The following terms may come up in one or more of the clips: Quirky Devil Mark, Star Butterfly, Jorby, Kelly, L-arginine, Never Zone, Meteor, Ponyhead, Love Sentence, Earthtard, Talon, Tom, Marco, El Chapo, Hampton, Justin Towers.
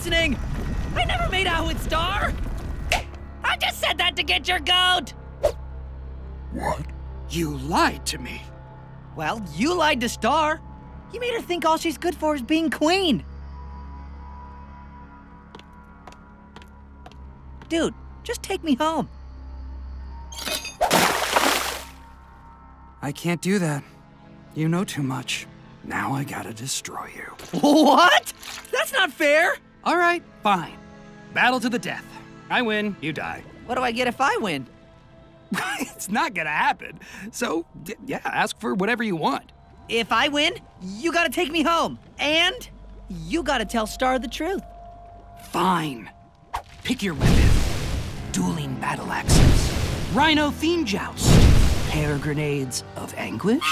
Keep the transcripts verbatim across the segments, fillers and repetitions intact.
listening! I never made out with Star! I just said that to get your goat! What? You lied to me. Well, you lied to Star. You made her think all she's good for is being queen. Dude, just take me home. I can't do that. You know too much. Now I gotta destroy you. What? That's not fair! All right, fine. Battle to the death. I win, you die. What do I get if I win? It's not gonna happen. So, yeah, ask for whatever you want. If I win, you gotta take me home. And you gotta tell Star the truth. Fine. Pick your weapon. Dueling battle axes. Rhino theme joust. Hair grenades of anguish.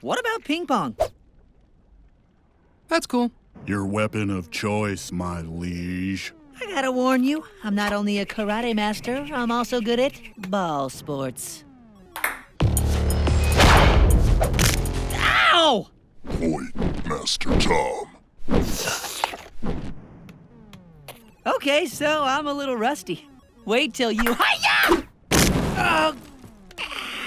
What about ping pong? That's cool. Your weapon of choice, my liege. I gotta warn you, I'm not only a karate master, I'm also good at ball sports. Ow! Point, Master Tom. Okay, so I'm a little rusty. Wait till you... Hi-ya! Oh, ow!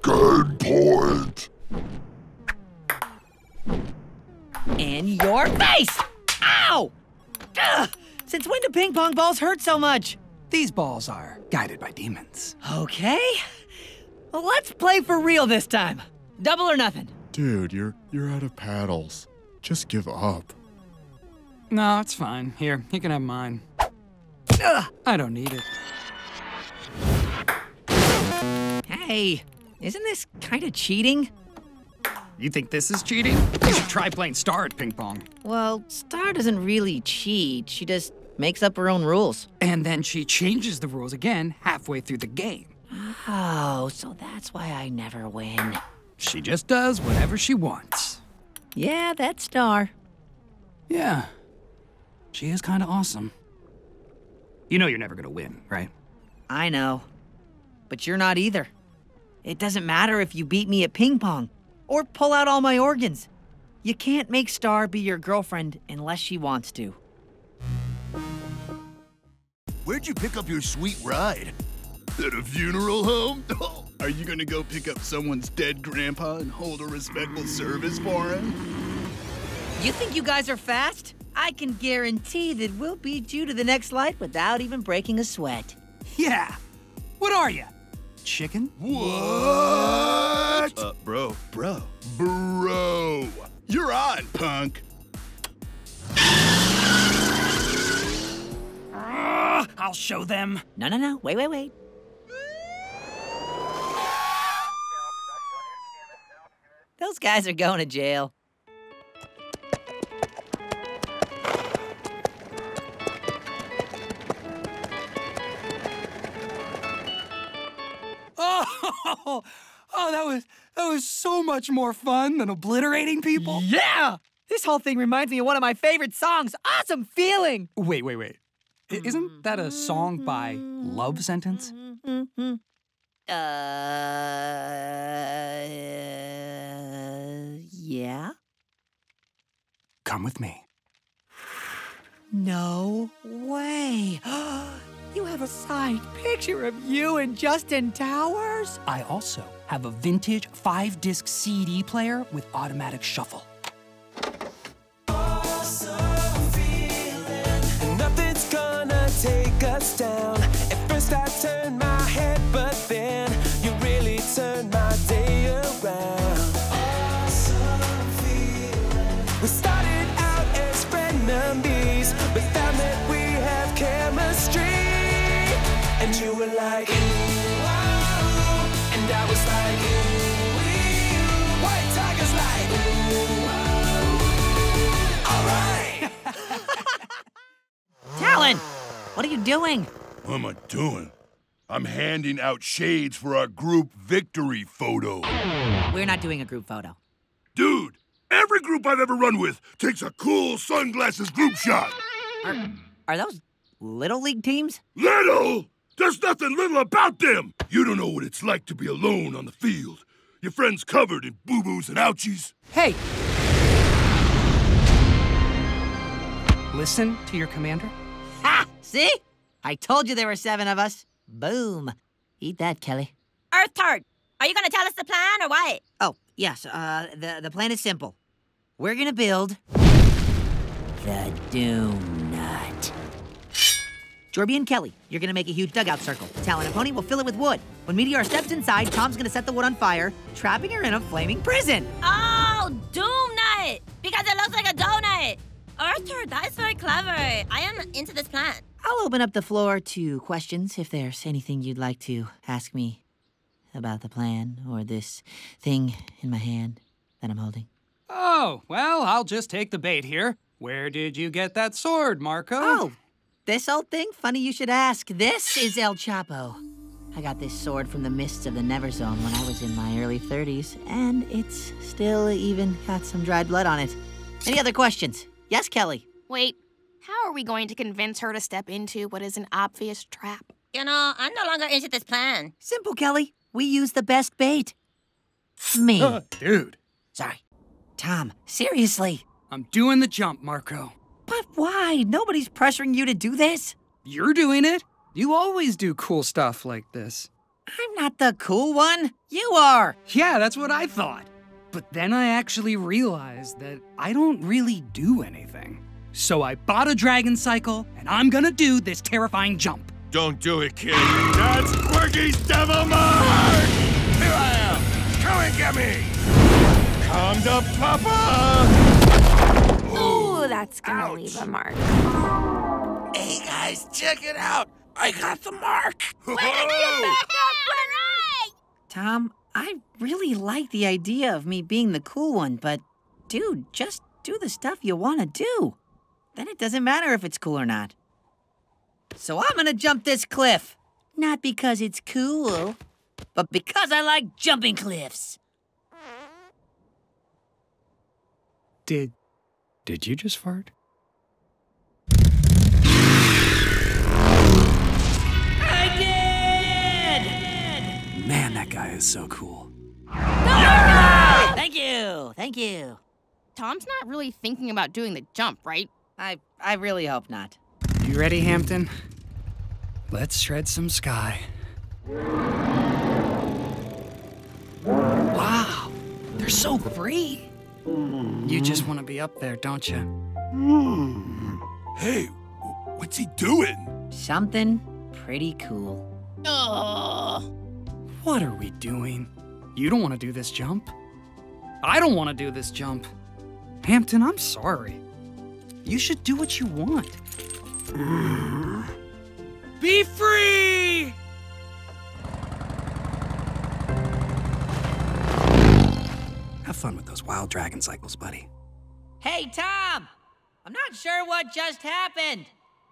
Good point. In your face! Ow! Ugh. Since when do ping pong balls hurt so much? These balls are guided by demons. Okay. Well, let's play for real this time. Double or nothing. Dude, you're you're out of paddles. Just give up. No, it's fine. Here, you can have mine. Ugh. I don't need it. Hey. Isn't this kind of cheating? You think this is cheating? You should try playing Star at ping pong. Well, Star doesn't really cheat. She just makes up her own rules. And then she changes the rules again halfway through the game. Oh, so that's why I never win. She just does whatever she wants. Yeah, that's Star. Yeah. She is kind of awesome. You know you're never gonna win, right? I know. But you're not either. It doesn't matter if you beat me at ping pong or pull out all my organs. You can't make Star be your girlfriend unless she wants to. Where'd you pick up your sweet ride? At a funeral home? Oh, are you gonna go pick up someone's dead grandpa and hold a respectful service for him? You think you guys are fast? I can guarantee that we'll beat you to the next light without even breaking a sweat. Yeah. What are you? Chicken? What? Uh, bro, bro, bro. You're on, punk. uh, I'll show them. No, no, no. Wait, wait, wait. Those guys are going to jail. Oh, oh, that was that was so much more fun than obliterating people. Yeah! This whole thing reminds me of one of my favorite songs, Awesome Feeling! Wait, wait, wait. I, isn't that a song by Love Sentence? Uh, yeah? Come with me. No way. You have a signed picture of you and Justin Towers? I also have a vintage five-disc C D player with automatic shuffle. Awesome feeling. Nothing's gonna take us down. At first I turned my head, but then you really turned my day around. Awesome feeling. We started out as frenemies, but found that we have chemistry. And you were like, ooh, oh, and I was like, ooh, ooh. White Tiger's like, ooh, oh. All right. Talon, what are you doing? What am I doing? I'm handing out shades for our group victory photo. We're not doing a group photo. Dude, every group I've ever run with takes a cool sunglasses group shot. Are, are those Little League teams? Little? There's nothing little about them. You don't know what it's like to be alone on the field. Your friends covered in boo-boos and ouchies. Hey. Listen to your commander. Ha! See? I told you there were seven of us. Boom. Eat that, Kelly. Earthtard, are you going to tell us the plan or what? Oh, yes. Uh, the, the plan is simple. We're going to build the Doom Nut. Jorby and Kelly, you're going to make a huge dugout circle. Talon and Pony will fill it with wood. When Meteor steps inside, Tom's going to set the wood on fire, trapping her in a flaming prison. Oh, Doom Nut! Because it looks like a donut. Earthtard, that is very clever. I am into this plan. I'll open up the floor to questions if there's anything you'd like to ask me about the plan or this thing in my hand that I'm holding. Oh, well, I'll just take the bait here. Where did you get that sword, Marco? Oh, this old thing? Funny you should ask. This is El Chapo. I got this sword from the mists of the Never Zone when I was in my early thirties, and it's still even got some dried blood on it. Any other questions? Yes, Kelly? Wait. How are we going to convince her to step into what is an obvious trap? You know, I'm no longer into this plan. Simple, Kelly. We use the best bait. Me. Uh, dude. Sorry. Tom, seriously. I'm doing the jump, Marco. But why? Nobody's pressuring you to do this. You're doing it. You always do cool stuff like this. I'm not the cool one. You are. Yeah, that's what I thought. But then I actually realized that I don't really do anything. So I bought a dragon cycle, and I'm gonna do this terrifying jump. Don't do it, kid. That's Quirky Devil Mark! Here I am! Come and get me! Come to Papa! Ooh, Ooh that's gonna ouch. Leave a mark. Hey, guys, check it out! I got the mark! We're gonna get back up! We're right! Tom, I really like the idea of me being the cool one, but, dude, just do the stuff you wanna do. Then it doesn't matter if it's cool or not. So I'm gonna jump this cliff. Not because it's cool, but because I like jumping cliffs. Did... did you just fart? I did! Man, that guy is so cool. Yeah! Thank you, thank you. Tom's not really thinking about doing the jump, right? I, I really hope not. You ready, Hampton? Let's shred some sky. Wow, they're so free. You just want to be up there, don't you? Hey, what's he doing? Something pretty cool. Ugh. What are we doing? You don't want to do this jump. I don't want to do this jump. Hampton, I'm sorry. You should do what you want. Be free! Have fun with those wild dragon cycles, buddy. Hey, Tom! I'm not sure what just happened,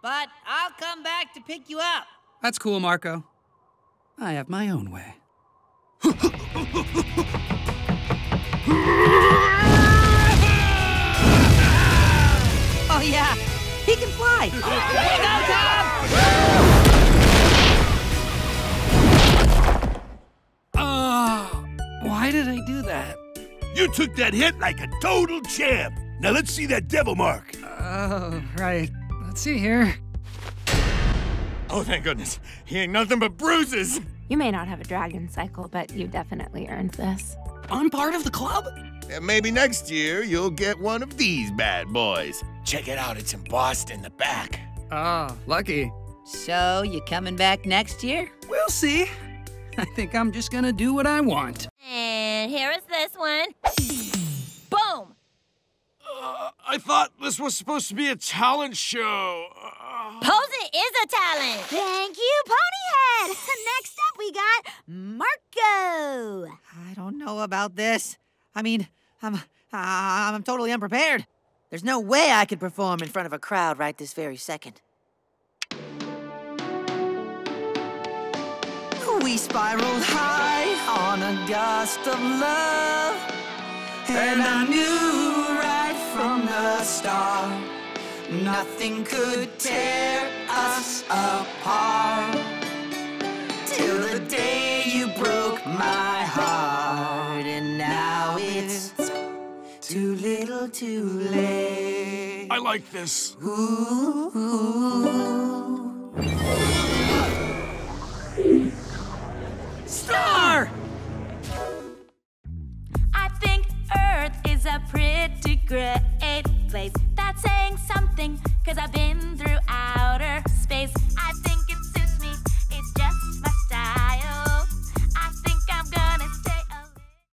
but I'll come back to pick you up. That's cool, Marco. I have my own way. Oh, yeah. He can fly. Here you go, Tom! Oh, why did I do that? You took that hit like a total champ. Now let's see that devil mark. Oh, right. Let's see here. Oh, thank goodness. He ain't nothing but bruises. You may not have a dragon cycle, but you definitely earned this. I'm part of the club? And maybe next year you'll get one of these bad boys. Check it out, it's embossed in the back. Ah, lucky. So, you coming back next year? We'll see. I think I'm just gonna do what I want. And here is this one. Boom! Uh, I thought this was supposed to be a talent show. Uh... Posing is a talent! Thank you, Ponyhead! Next up we got Marco! I don't know about this. I mean, I'm, uh, I'm totally unprepared. There's no way I could perform in front of a crowd right this very second. We spiraled high on a gust of love, and I knew right from the start nothing could tear us apart, till the day you broke my heart. And now it's too little too late. I like this. Ooh, ooh, ooh. Star! I think Earth is a pretty great